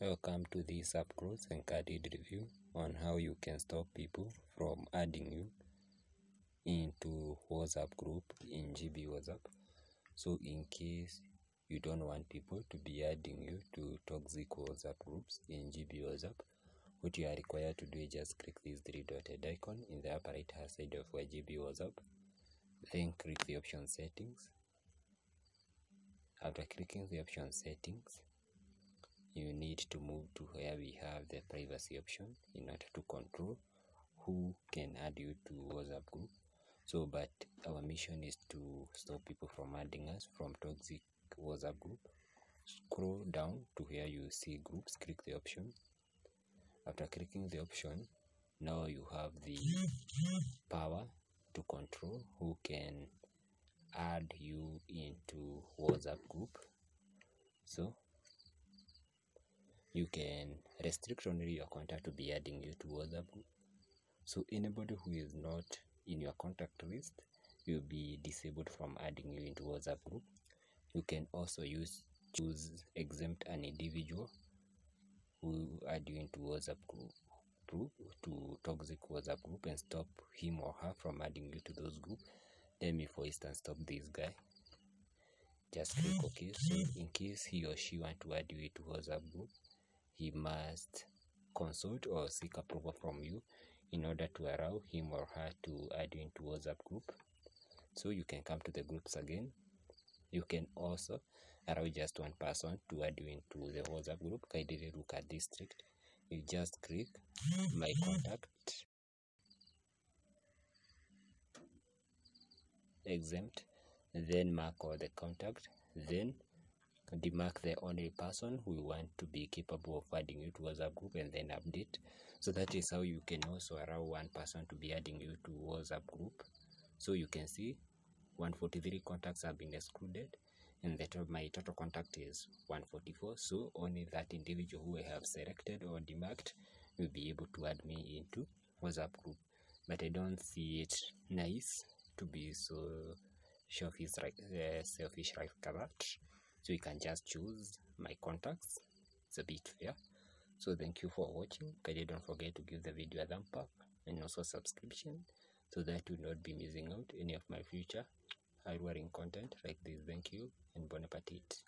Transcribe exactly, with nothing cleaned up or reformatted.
Welcome to the subgroups and guided review on how you can stop people from adding you into WhatsApp group in G B WhatsApp. So in case you don't want people to be adding you to toxic WhatsApp groups in G B WhatsApp, what you are required to do is just click this three dotted icon in the upper right hand side of your G B WhatsApp, then click the option settings. After clicking the option settings, you need to move to where we have the privacy option in order to control who can add you to WhatsApp group. So but our mission is to stop people from adding us from toxic WhatsApp group. Scroll down to where you see groups, click the option. After clicking the option, now you have the power to control who can add you into WhatsApp group. So you can restrict only your contact to be adding you to WhatsApp group. So anybody who is not in your contact list will be disabled from adding you into WhatsApp group. You can also use choose exempt an individual who add you into WhatsApp group, group to toxic WhatsApp group, and stop him or her from adding you to those groups. Let me for instance stop this guy. Just click OK. So in case he or she want to add you into WhatsApp group, he must consult or seek approval from you in order to allow him or her to add you into WhatsApp group. So you can come to the groups again. You can also allow just one person to add you into the WhatsApp group, Kaideruka District. You just click My Contact, Exempt, then mark all the contact, then demark the only person who you want to be capable of adding you to WhatsApp group, and then update. So that is how you can also allow one person to be adding you to WhatsApp group. So you can see one forty-three contacts have been excluded, and that my total contact is one forty-four. So only that individual who I have selected or demarked will be able to add me into WhatsApp group. But I don't see it nice to be so selfish like uh, selfish like that. So you can just choose My Contacts. It's a bit fair. So thank you for watching. Kindly don't forget to give the video a thumb up and also subscription, so that you will not be missing out any of my future hard-working content like this. Thank you and bon appetit.